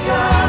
inside.